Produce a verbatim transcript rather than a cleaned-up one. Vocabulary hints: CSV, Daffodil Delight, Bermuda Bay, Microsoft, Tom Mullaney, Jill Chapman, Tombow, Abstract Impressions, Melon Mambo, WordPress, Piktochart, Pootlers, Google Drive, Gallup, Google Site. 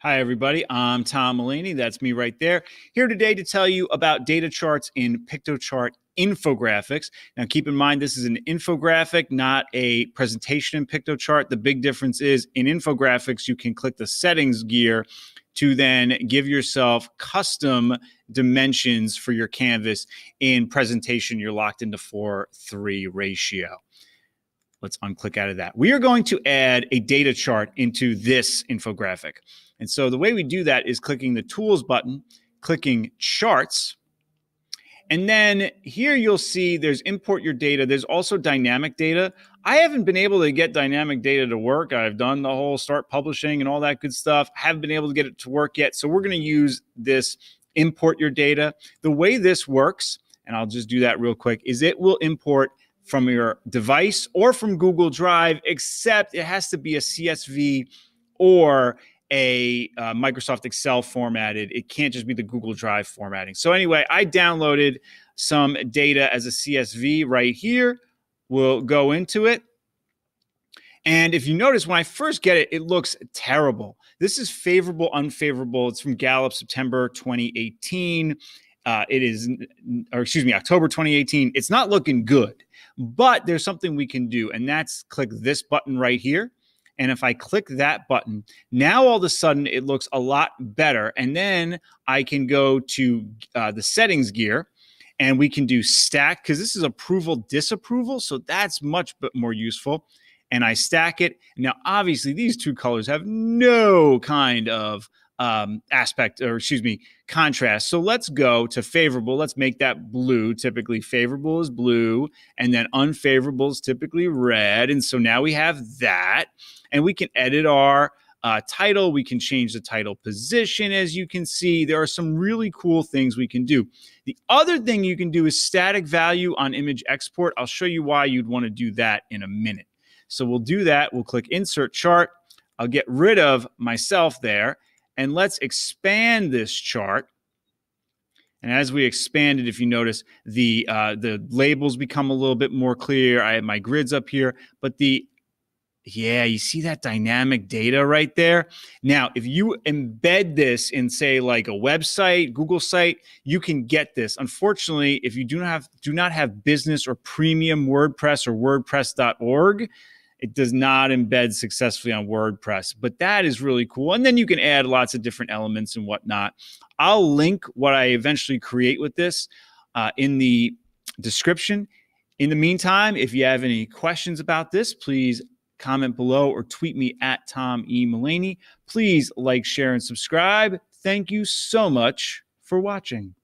Hi, everybody. I'm Tom Mullaney. That's me right there. Here today to tell you about data charts in Piktochart infographics. Now, keep in mind, this is an infographic, not a presentation in Piktochart. The big difference is in infographics, you can click the settings gear to then give yourself custom dimensions for your canvas. In presentation, you're locked into four three ratio. Let's unclick out of that. We are going to add a data chart into this infographic. And so the way we do that is clicking the Tools button, clicking Charts, and then here you'll see there's Import Your Data. There's also Dynamic Data. I haven't been able to get Dynamic Data to work. I've done the whole start publishing and all that good stuff. Haven't been able to get it to work yet. So we're going to use this Import Your Data. The way this works, and I'll just do that real quick, is it will import from your device or from Google Drive, except it has to be a C S V or a uh, Microsoft Excel formatted. It can't just be the Google Drive formatting. So anyway, I downloaded some data as a C S V right here. We'll go into it. And if you notice, when I first get it, it looks terrible. This is favorable, unfavorable. It's from Gallup, September twenty eighteen. Uh, it is, or excuse me, October twenty eighteen. It's not looking good, but there's something we can do, and that's click this button right here. And if I click that button, now all of a sudden it looks a lot better. And then I can go to uh, the settings gear and we can do stack, because this is approval, disapproval. So that's much more useful. And I stack it. Now, obviously, these two colors have no kind of um, aspect or excuse me, contrast. So let's go to favorable. Let's make that blue. Typically favorable is blue, and then unfavorable is typically red. And so now we have that, and we can edit our uh, title. We can change the title position. As you can see, there are some really cool things we can do. The other thing you can do is static value on image export. I'll show you why you'd want to do that in a minute. So we'll do that. We'll click insert chart. I'll get rid of myself there. And let's expand this chart. And as we expand it, if you notice, the uh, the labels become a little bit more clear. I have my grids up here, but the, yeah, you see that dynamic data right there? Now, if you embed this in, say, like a website, Google site, you can get this. Unfortunately, if you do not have, do not have business or premium WordPress or WordPress dot org, it does not embed successfully on WordPress, but that is really cool. And then you can add lots of different elements and whatnot. I'll link what I eventually create with this uh, in the description. In the meantime, if you have any questions about this, please comment below or tweet me at Tom E. Mullaney. Please like, share, and subscribe. Thank you so much for watching.